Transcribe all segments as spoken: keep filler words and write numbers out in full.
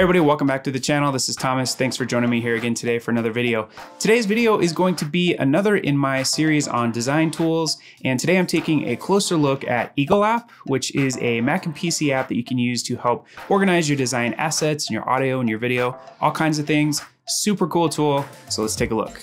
Hey everybody, welcome back to the channel. This is Thomas. Thanks for joining me here again today for another video. Today's video is going to be another in my series on design tools. And today I'm taking a closer look at Eagle App, which is a Mac and P C app that you can use to help organize your design assets and your audio and your video, all kinds of things. Super cool tool. So let's take a look.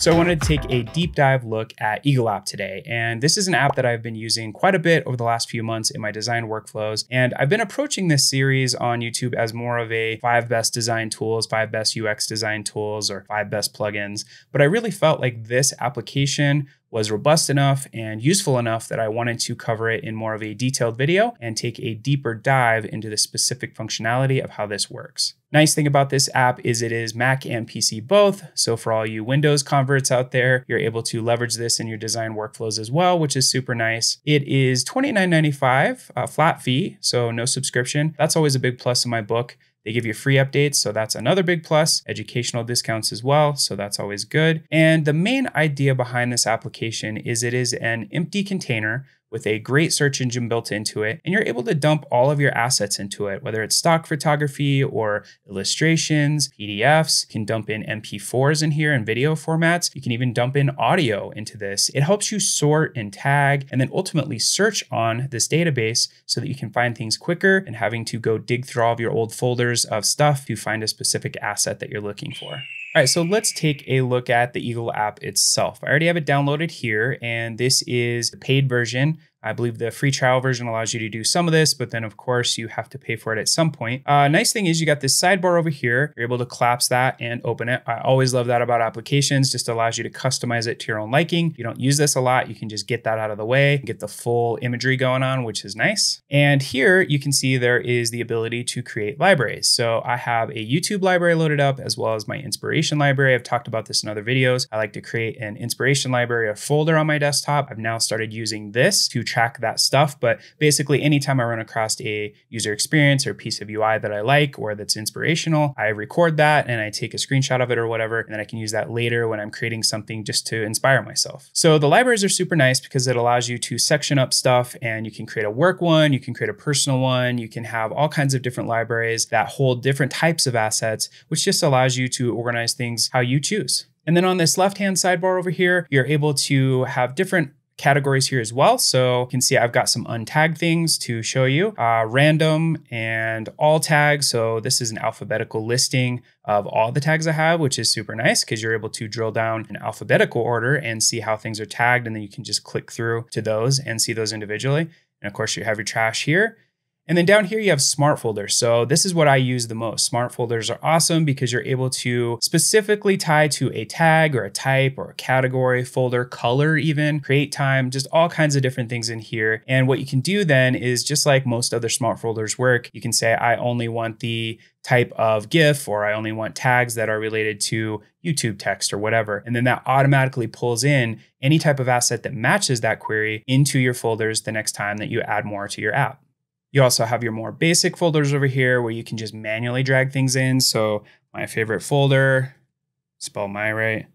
So I wanted to take a deep dive look at Eagle App today. And this is an app that I've been using quite a bit over the last few months in my design workflows. And I've been approaching this series on YouTube as more of a five best design tools, five best U X design tools, or five best plugins. But I really felt like this application was robust enough and useful enough that I wanted to cover it in more of a detailed video and take a deeper dive into the specific functionality of how this works. Nice thing about this app is it is Mac and P C both. So for all you Windows converts out there, you're able to leverage this in your design workflows as well, which is super nice. It is twenty-nine ninety-five, a flat fee, so no subscription. That's always a big plus in my book. They give you free updates, so that's another big plus. Educational discounts as well, so that's always good. And the main idea behind this application is it is an empty container with a great search engine built into it, and you're able to dump all of your assets into it, whether it's stock photography or illustrations, P D Fs, you can dump in M P fours in here in video formats. You can even dump in audio into this. It helps you sort and tag, and then ultimately search on this database so that you can find things quicker and having to go dig through all of your old folders of stuff to find a specific asset that you're looking for. All right, so let's take a look at the Eagle app itself. I already have it downloaded here, and this is the paid version. I believe the free trial version allows you to do some of this, but then of course you have to pay for it at some point. Uh, nice thing is you got this sidebar over here. You're able to collapse that and open it. I always love that about applications, just allows you to customize it to your own liking. If you don't use this a lot, you can just get that out of the way, get the full imagery going on, which is nice. And here you can see there is the ability to create libraries. So I have a YouTube library loaded up as well as my inspiration library. I've talked about this in other videos. I like to create an inspiration library or folder on my desktop. I've now started using this to track that stuff, but basically anytime I run across a user experience or piece of U I that I like or that's inspirational, I record that and I take a screenshot of it or whatever, and then I can use that later when I'm creating something just to inspire myself. So the libraries are super nice because it allows you to section up stuff, and you can create a work one, you can create a personal one, you can have all kinds of different libraries that hold different types of assets, which just allows you to organize things how you choose. And then on this left-hand sidebar over here, you're able to have different categories here as well. So you can see I've got some untagged things to show you, uh, random and all tags. So this is an alphabetical listing of all the tags I have, which is super nice because you're able to drill down in alphabetical order and see how things are tagged. And then you can just click through to those and see those individually. And of course you have your trash here. And then down here you have smart folders. So this is what I use the most. Smart folders are awesome because you're able to specifically tie to a tag or a type or a category, folder, color even, create time, just all kinds of different things in here. And what you can do then is, just like most other smart folders work, you can say, I only want the type of GIF, or I only want tags that are related to YouTube text or whatever. And then that automatically pulls in any type of asset that matches that query into your folders the next time that you add more to your app. You also have your more basic folders over here where you can just manually drag things in. So my favorite folder, spell my right,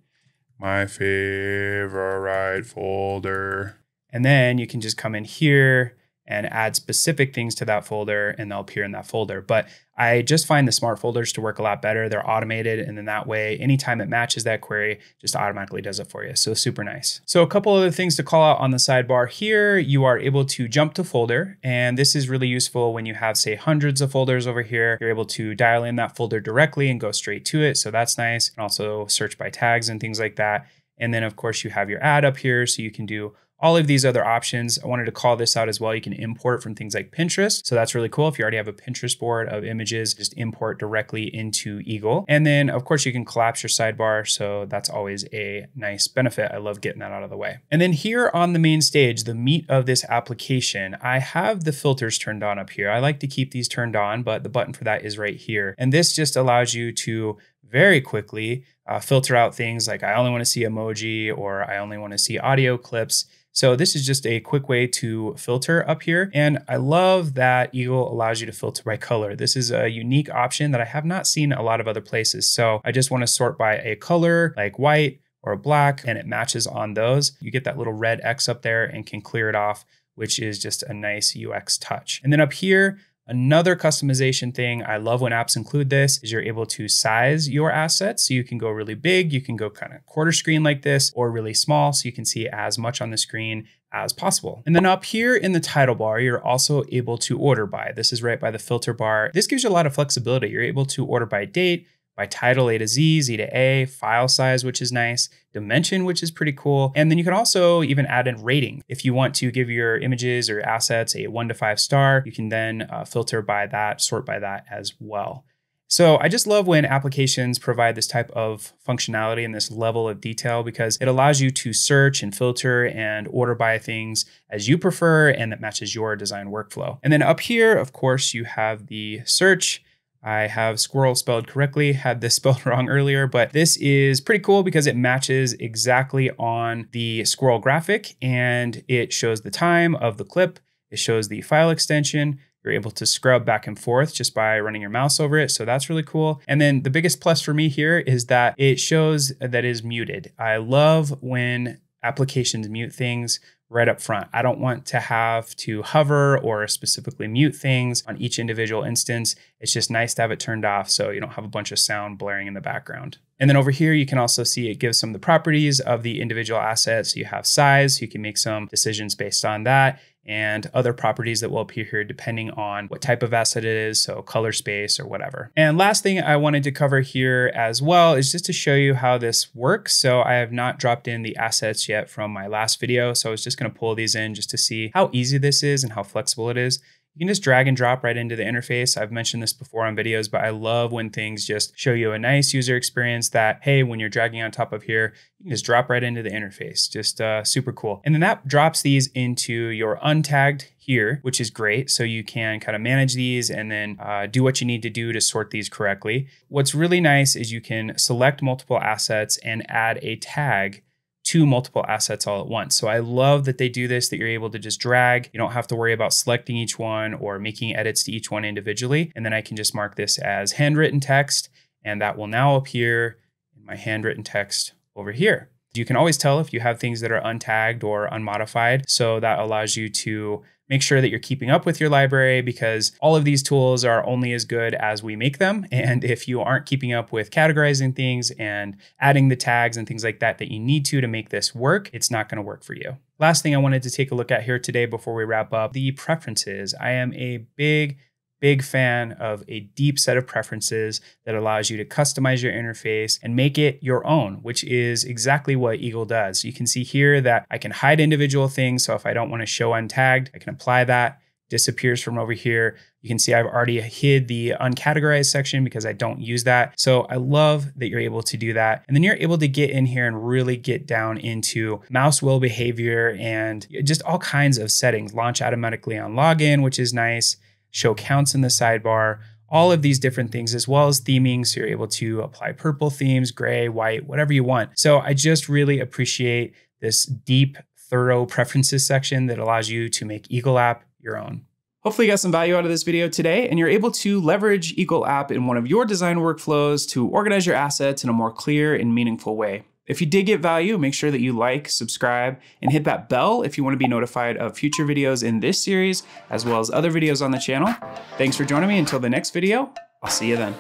my favorite folder. And then you can just come in here and add specific things to that folder, and they'll appear in that folder. But I just find the smart folders to work a lot better. They're automated, and then that way, anytime it matches that query, just automatically does it for you. So super nice. So a couple other things to call out on the sidebar here, you are able to jump to folder, and this is really useful when you have, say, hundreds of folders over here. You're able to dial in that folder directly and go straight to it, so that's nice. And also search by tags and things like that. And then of course you have your add up here, so you can do all of these other options. I wanted to call this out as well. You can import from things like Pinterest. So that's really cool. If you already have a Pinterest board of images, just import directly into Eagle. And then of course you can collapse your sidebar. So that's always a nice benefit. I love getting that out of the way. And then here on the main stage, the meat of this application, I have the filters turned on up here. I like to keep these turned on, but the button for that is right here. And this just allows you to very quickly uh, filter out things like, I only want to see emoji, or I only want to see audio clips. So this is just a quick way to filter up here. And I love that Eagle allows you to filter by color. This is a unique option that I have not seen a lot of other places. So I just want to sort by a color like white or black, and it matches on those. You get that little red X up there and can clear it off, which is just a nice U X touch. And then up here, another customization thing, I love when apps include this, is you're able to size your assets. So you can go really big, you can go kind of quarter screen like this, or really small, so you can see as much on the screen as possible. And then up here in the title bar, you're also able to order by. This is right by the filter bar. This gives you a lot of flexibility. You're able to order by date, by title A to Z, Z to A, file size, which is nice, dimension, which is pretty cool. And then you can also even add in rating. If you want to give your images or assets a one to five star, you can then uh, filter by that, sort by that as well. So I just love when applications provide this type of functionality and this level of detail, because it allows you to search and filter and order by things as you prefer, and that matches your design workflow. And then up here, of course, you have the search. I have squirrel spelled correctly, had this spelled wrong earlier, but this is pretty cool because it matches exactly on the squirrel graphic, and it shows the time of the clip. It shows the file extension. You're able to scrub back and forth just by running your mouse over it. So that's really cool. And then the biggest plus for me here is that it shows that it is muted. I love when applications mute things right up front. I don't want to have to hover or specifically mute things on each individual instance. It's just nice to have it turned off so you don't have a bunch of sound blaring in the background. And then over here, you can also see it gives some of the properties of the individual assets. You have size, so you can make some decisions based on that, and other properties that will appear here depending on what type of asset it is, so color, space, or whatever. And last thing I wanted to cover here as well is just to show you how this works. So I have not dropped in the assets yet from my last video, so I was just gonna pull these in just to see how easy this is and how flexible it is. You can just drag and drop right into the interface. I've mentioned this before on videos, but I love when things just show you a nice user experience that, hey, when you're dragging on top of here, you can just drop right into the interface. Just uh, super cool. And then that drops these into your untagged here, which is great. So you can kind of manage these and then uh, do what you need to do to sort these correctly. What's really nice is you can select multiple assets and add a tag to multiple assets all at once. So I love that they do this, that you're able to just drag. You don't have to worry about selecting each one or making edits to each one individually. And then I can just mark this as handwritten text, and that will now appear in my handwritten text over here. You can always tell if you have things that are untagged or unmodified. So that allows you to make sure that you're keeping up with your library, because all of these tools are only as good as we make them. And if you aren't keeping up with categorizing things and adding the tags and things like that that you need to to make this work, it's not gonna work for you. Last thing I wanted to take a look at here today before we wrap up, the preferences. I am a big, big fan of a deep set of preferences that allows you to customize your interface and make it your own, which is exactly what Eagle does. You can see here that I can hide individual things. So if I don't want to show untagged, I can apply that. Disappears from over here. You can see I've already hid the uncategorized section because I don't use that. So I love that you're able to do that. And then you're able to get in here and really get down into mouse wheel behavior and just all kinds of settings. Launch automatically on login, which is nice. Show counts in the sidebar, all of these different things, as well as theming. So you're able to apply purple themes, gray, white, whatever you want. So I just really appreciate this deep, thorough preferences section that allows you to make Eagle App your own. Hopefully you got some value out of this video today, and you're able to leverage Eagle App in one of your design workflows to organize your assets in a more clear and meaningful way. If you did get value, make sure that you like, subscribe, and hit that bell if you want to be notified of future videos in this series, as well as other videos on the channel. Thanks for joining me. Until the next video, I'll see you then.